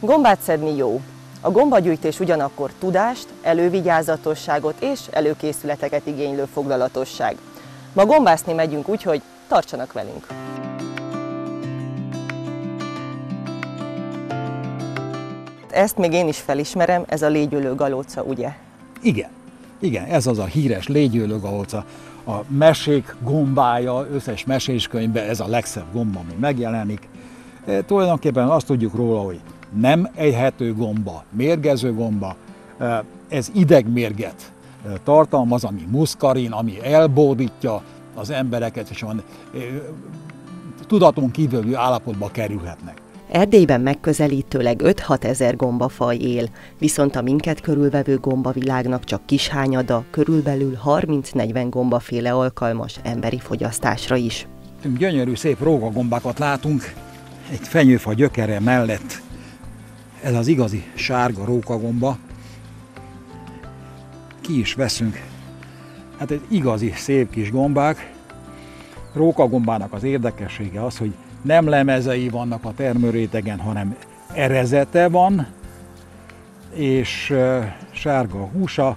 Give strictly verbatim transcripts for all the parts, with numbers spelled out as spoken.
Gombát szedni jó. A gombagyűjtés ugyanakkor tudást, elővigyázatosságot és előkészületeket igénylő foglalatosság. Ma gombászni megyünk, úgyhogy tartsanak velünk! Ezt még én is felismerem, ez a légyűlő galóca, ugye? Igen, igen, ez az a híres légyűlő galóca. A mesék gombája, összes meséskönyvben ez a legszebb gomba, ami megjelenik. E, tulajdonképpen azt tudjuk róla, hogy nem ejhető gomba, mérgező gomba, e, ez idegmérget tartalmaz, ami muszkarin, ami elbódítja az embereket, és van, e, tudaton kívüli állapotba kerülhetnek. Erdélyben megközelítőleg öt-hat ezer gombafaj él, viszont a minket körülvevő gombavilágnak csak kis hányada, körülbelül harminc-negyven gombaféle alkalmas emberi fogyasztásra is. Gyönyörű, szép rókagombákat látunk, egy fenyőfa gyökere mellett. Ez az igazi sárga rókagomba. Ki is veszünk. Hát egy igazi szép kis gombák. Rókagombának az érdekessége az, hogy nem lemezei vannak a termőrétegen, hanem erezete van, és sárga a húsa,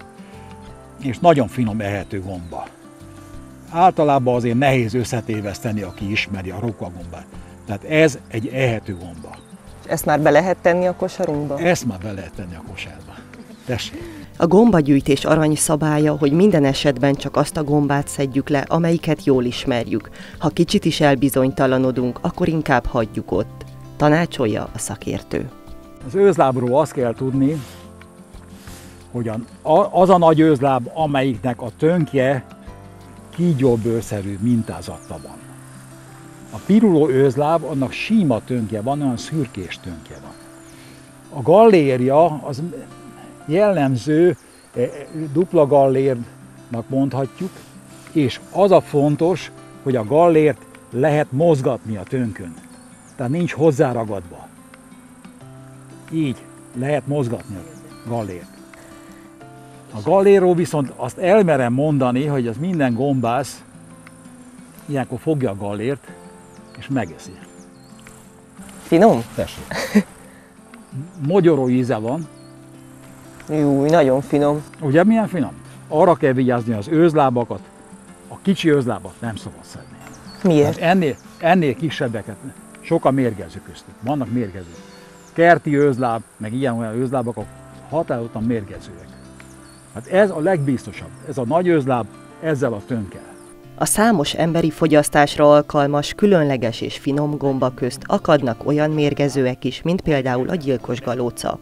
és nagyon finom ehető gomba. Általában azért nehéz összetéveszteni, aki ismeri a rókagombát. Tehát ez egy ehető gomba. Ezt már be lehet tenni a kosarunkba? Ezt már be lehet tenni a kosárba. Tessék. A gombagyűjtés arany szabálya, hogy minden esetben csak azt a gombát szedjük le, amelyiket jól ismerjük. Ha kicsit is elbizonytalanodunk, akkor inkább hagyjuk ott. Tanácsolja a szakértő. Az őzlábról azt kell tudni, hogy az a nagy őzláb, amelyiknek a tönkje kígyóbőrszerű mintázata van. A piruló őzláb, annak sima tönkje van, olyan szürkés tönkje van. A galléria az jellemző dupla gallérnak mondhatjuk, és az a fontos, hogy a gallért lehet mozgatni a tönkön. Tehát nincs hozzáragadva. Így lehet mozgatni a gallért. A gallérról viszont azt elmerem mondani, hogy az minden gombász ilyenkor fogja a gallért és megeszi. Finom? Tessék. Mogyoró íze van. Júj, nagyon finom. Ugye milyen finom? Arra kell vigyázni az őzlábakat, a kicsi őzlábat nem szabad szedni. Miért? Hát ennél, ennél kisebbeket, sokan mérgező köztük, vannak mérgezők. Kerti őzláb, meg ilyen-olyan őzlábak, határozottan mérgezőek. Hát ez a legbiztosabb, ez a nagy őzláb, ezzel a tönkkel. A számos emberi fogyasztásra alkalmas, különleges és finom gomba közt akadnak olyan mérgezőek is, mint például a gyilkos galóca.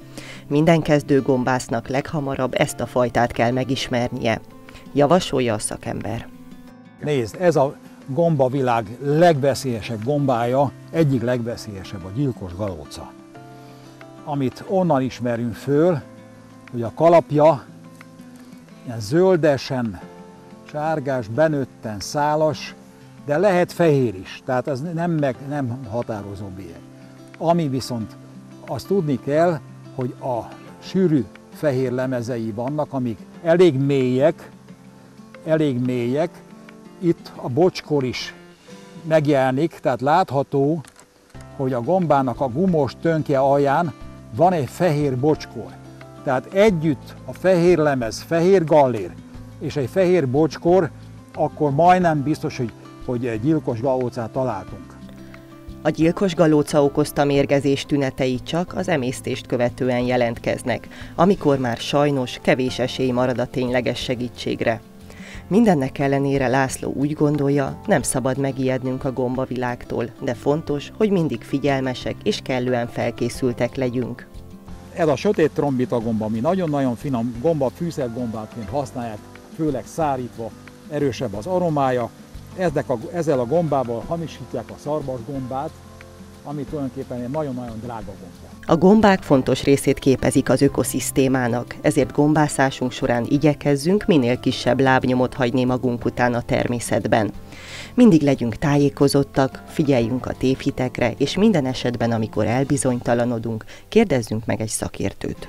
Minden kezdő gombásznak leghamarabb ezt a fajtát kell megismernie. Javasolja a szakember. Nézd, ez a gombavilág legveszélyesebb gombája, egyik legveszélyesebb a gyilkos galóca. Amit onnan ismerünk föl, hogy a kalapja ilyen zöldesen, sárgás, benőtten szálas, de lehet fehér is, tehát ez nem, meg, nem határozó bélyeg. Ami viszont azt tudni kell, hogy a sűrű fehér lemezei vannak, amik elég mélyek, elég mélyek, itt a bocskor is megjelenik, tehát látható, hogy a gombának a gumós tönkje alján van egy fehér bocskor. Tehát együtt a fehér lemez, fehér gallér és egy fehér bocskor, akkor majdnem biztos, hogy, hogy gyilkos galócát találtunk. A gyilkos galóca okozta mérgezés tünetei csak az emésztést követően jelentkeznek, amikor már sajnos kevés esély marad a tényleges segítségre. Mindennek ellenére László úgy gondolja, nem szabad megijednünk a gombavilágtól, de fontos, hogy mindig figyelmesek és kellően felkészültek legyünk. Ez a sötét trombita gomba, ami nagyon-nagyon finom gomba, fűszergombáként használják, főleg szárítva, erősebb az aromája. Ezek a, ezzel a gombával hamisítják a szarvasgombát, ami tulajdonképpen egy nagyon-nagyon drága gomba. A gombák fontos részét képezik az ökoszisztémának, ezért gombászásunk során igyekezzünk minél kisebb lábnyomot hagyni magunk után a természetben. Mindig legyünk tájékozottak, figyeljünk a tévhitekre, és minden esetben, amikor elbizonytalanodunk, kérdezzünk meg egy szakértőt.